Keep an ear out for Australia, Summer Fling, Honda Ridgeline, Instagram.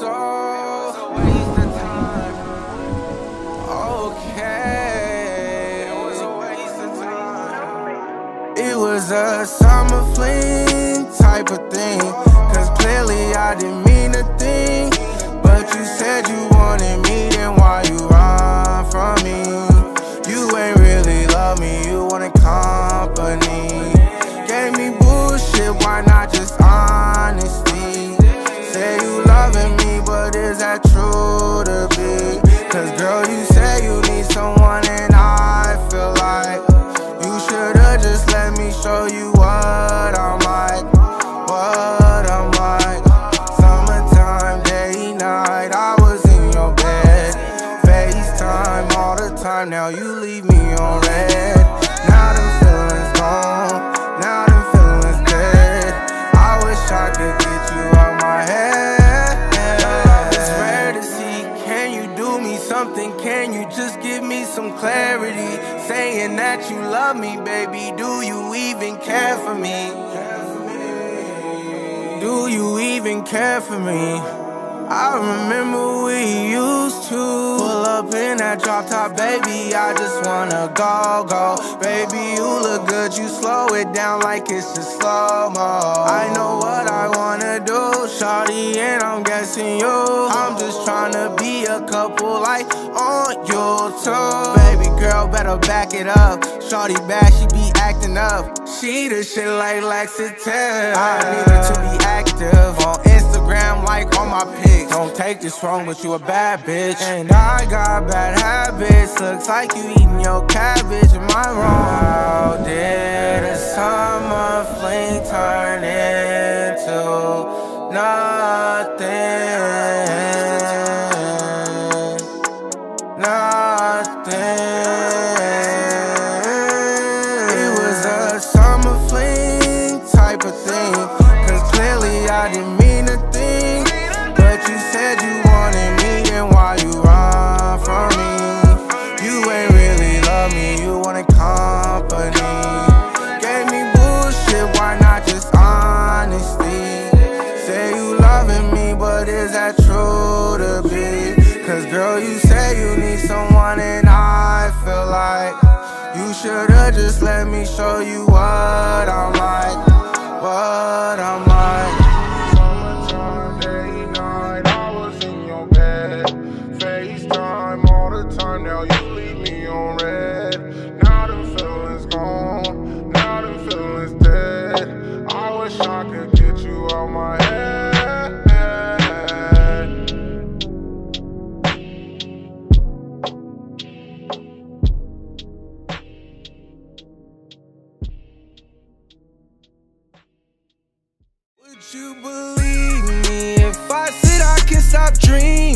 so waste of time. Okay, it was a waste of time. It was a summer fling type of thing, 'cause clearly I didn't mean a thing. But you said you wanted me, then why you run from me? You ain't really love me, you wanted company. Gave me bullshit, why not just honesty? Say you loving me, but is that true to be? 'Cause girl, you say you need someone, and I feel like you should've just let me show you what I'm like. What I'm like. Summertime, day, night, I was in your bed. FaceTime all the time, now you leave me on red. Now them feelings gone, now them feelings dead. I wish I could get you out my head. It's rare to see, can you do me something? Can you just give me some clarity? Saying that you love me, baby, do you even care for me? Do you even care for me? I remember we used to pull up in that drop top, baby, I just wanna go, go. Baby, you look good, you slow it down like it's just slow-mo. I know what I wanna do, shawty, and I'm guessing you. I'm just tryna be a couple like on YouTube. Baby girl, better back it up. Shawty bad, she be acting up. She the shit like Lexington. I need her to be active on Instagram, like on my pics. Don't take this wrong, but you a bad bitch. And I got bad habits. Looks like you eating your cabbage. Am I wrong? How did a summer fling turn into nothing? Nothing. It was a summer fling type of thing, 'cause clearly I didn't mean a thing. But you said you wanted me, then why you run from me? You ain't really love me, you wanted company. Gave me bullshit, why not just honesty? Say you loving me, but is that true to be? 'Cause girl, you say you need someone, and I feel like you should've just let me show you what I'm like. What I'm like. Summertime, day, night, I was in your bed. FaceTime all the time, now you leave me on red. Now them feelings gone, now them feelings dead. I wish I could get you out my head. Would you believe me if I said I can stop dreaming?